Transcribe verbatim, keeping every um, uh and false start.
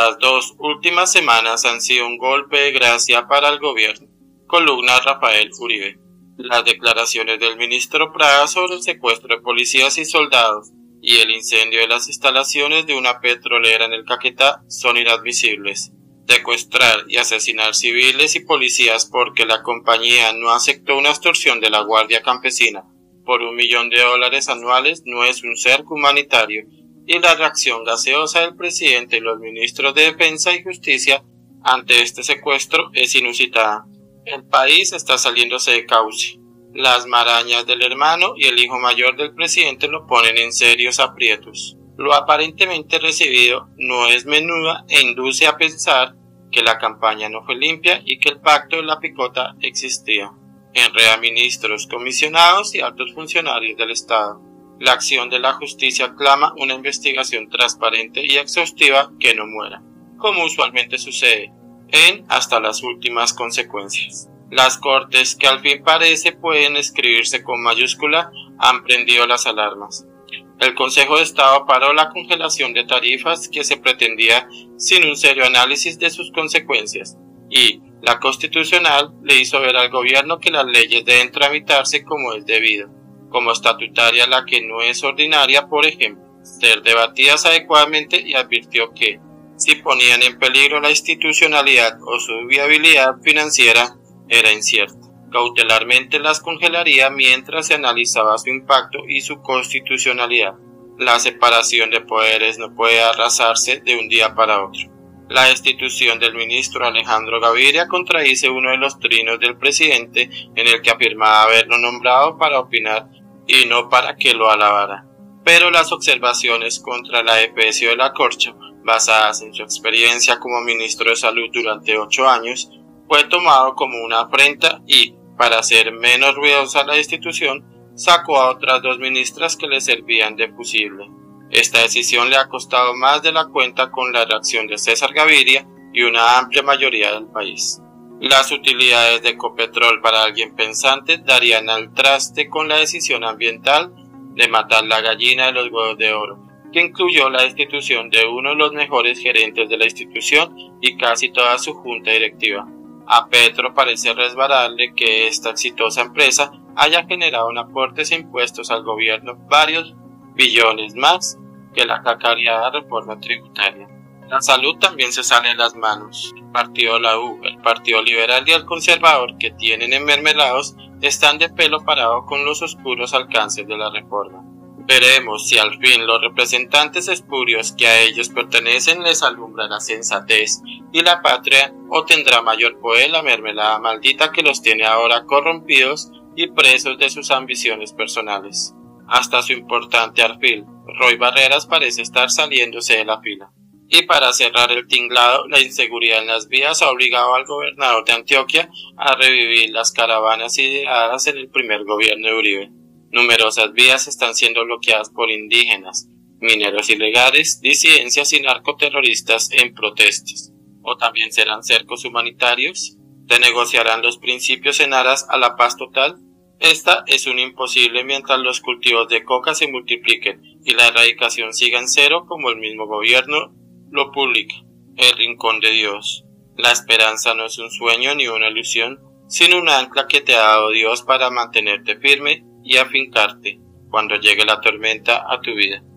las dos últimas semanas han sido un golpe de gracia para el gobierno. Columna Rafael Uribe. Las declaraciones del ministro Prada sobre el secuestro de policías y soldados y el incendio de las instalaciones de una petrolera en el Caquetá son inadmisibles. Secuestrar y asesinar civiles y policías porque la compañía no aceptó una extorsión de la Guardia Campesina por un millón de dólares anuales no es un cerco humanitario, y la reacción gaseosa del presidente y los ministros de Defensa y Justicia ante este secuestro es inusitada. El país está saliéndose de cauce. Las marañas del hermano y el hijo mayor del presidente lo ponen en serios aprietos. Lo aparentemente recibido no es menuda e induce a pensar que la campaña no fue limpia y que el pacto de la picota existía. Enreda ministros, comisionados y altos funcionarios del Estado. La acción de la justicia clama una investigación transparente y exhaustiva que no muera, como usualmente sucede, en hasta las últimas consecuencias. Las cortes, que al fin parece pueden escribirse con mayúscula, han prendido las alarmas. El Consejo de Estado paró la congelación de tarifas que se pretendía sin un serio análisis de sus consecuencias, y la Constitucional le hizo ver al gobierno que las leyes deben tramitarse como es debido, como estatutaria la que no es ordinaria, por ejemplo, ser debatidas adecuadamente, y advirtió que, si ponían en peligro la institucionalidad o su viabilidad financiera, era incierta. Cautelarmente las congelaría mientras se analizaba su impacto y su constitucionalidad. La separación de poderes no puede arrasarse de un día para otro. La destitución del ministro Alejandro Gaviria contradice uno de los trinos del presidente en el que afirmaba haberlo nombrado para opinar y no para que lo alabara. Pero las observaciones contra la E P S de la Corcho, basadas en su experiencia como ministro de Salud durante ocho años, fue tomado como una afrenta y, para hacer menos ruidosa la destitución, sacó a otras dos ministras que le servían de fusible. Esta decisión le ha costado más de la cuenta con la reacción de César Gaviria y una amplia mayoría del país. Las utilidades de Ecopetrol para alguien pensante darían al traste con la decisión ambiental de matar la gallina de los huevos de oro, que incluyó la destitución de uno de los mejores gerentes de la institución y casi toda su junta directiva. A Petro parece resbalarle que esta exitosa empresa haya generado en aportes e impuestos al gobierno varios billones más que la cacareada reforma tributaria. La salud también se sale de las manos. El Partido La U, el Partido Liberal y el Conservador, que tienen enmermelados, están de pelo parado con los oscuros alcances de la reforma. Veremos si al fin los representantes espurios que a ellos pertenecen les alumbra la sensatez y la patria, o tendrá mayor poder la mermelada maldita que los tiene ahora corrompidos y presos de sus ambiciones personales. Hasta su importante alfil, Roy Barreras, parece estar saliéndose de la fila. Y para cerrar el tinglado, la inseguridad en las vías ha obligado al gobernador de Antioquia a revivir las caravanas ideadas en el primer gobierno de Uribe. Numerosas vías están siendo bloqueadas por indígenas, mineros ilegales, disidencias y narcoterroristas en protestas. ¿O también serán cercos humanitarios? ¿Te negociarán los principios en aras a la paz total? Esta es un imposible mientras los cultivos de coca se multipliquen y la erradicación siga en cero, como el mismo gobierno lo publica. El rincón de Dios. La esperanza no es un sueño ni una ilusión, sino un ancla que te ha dado Dios para mantenerte firme y afincarte cuando llegue la tormenta a tu vida.